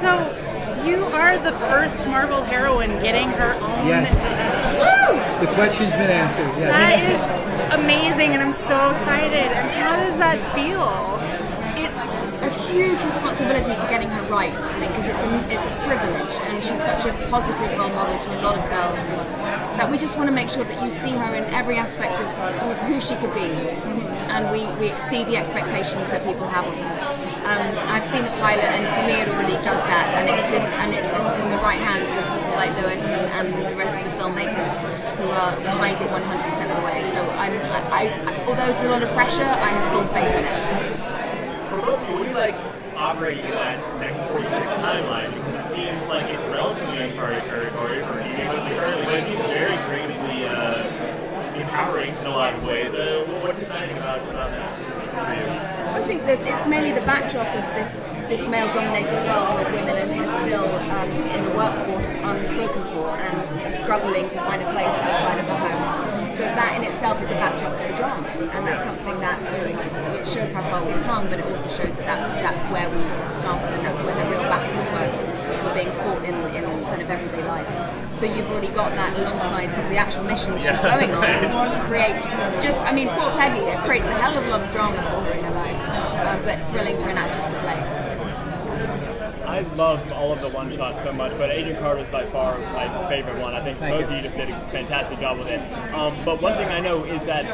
So you are the first Marvel heroine getting her own. Yes. Woo! The question's been answered. Yes. That is amazing, and I'm so excited. And how does that feel? Huge responsibility to getting her right, I think, because it's a privilege, and she's such a positive role model to a lot of girls that we just want to make sure that you see her in every aspect of who she could be, and we exceed the expectations that people have of her. I've seen the pilot, and for me it already does that, and it's just in the right hands with people like Lewis and the rest of the filmmakers who are behind it 100% of the way. So although it's a lot of pressure, I have full faith in it. Like operating in that 46 timeline, because it seems like it's relatively uncharted territory for me, but it seems very greatly empowering in a lot of ways. What's exciting about that for you? I think that it's mainly the backdrop of this male-dominated world where women are still in the workforce unspoken for and struggling to find a place outside of the home. So that in itself is a backdrop for drama, and that's something that it shows how far we've come, but it also shows that that's where we started, and that's where the real battles were being fought in kind of everyday life. So you've already got that alongside the actual mission she's going on. Creates just, I mean, poor Peggy, it creates a hell of a lot of drama for her in her life, but thrilling for an actress to play. I love all of the one-shots so much, but Agent Carter is by far my favorite one. I think both of you just did a fantastic job with it. But one thing I know is that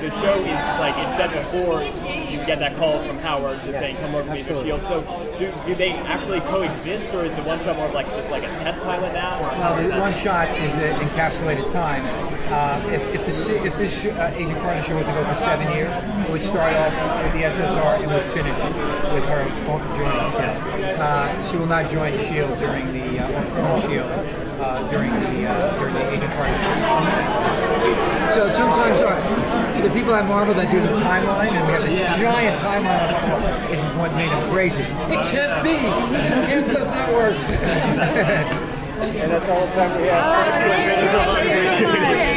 the show is, like it said before, you get that call from Howard just saying, come over to the S.H.I.E.L.D. So do they actually coexist, or is the one-shot more like just like a test pilot now? Or well, the one-shot is an encapsulated time. If this Agent Carter show were to go for 7 years, it would start off with the SSR and would finish with her joining S.H.I.E.L.D. She will not join S.H.I.E.L.D. during the during the Agent Carter series. So sometimes the people at Marvel that do the timeline, and we have this giant timeline, it would make them crazy. It can't be. This game does not work. And that's all the time we have.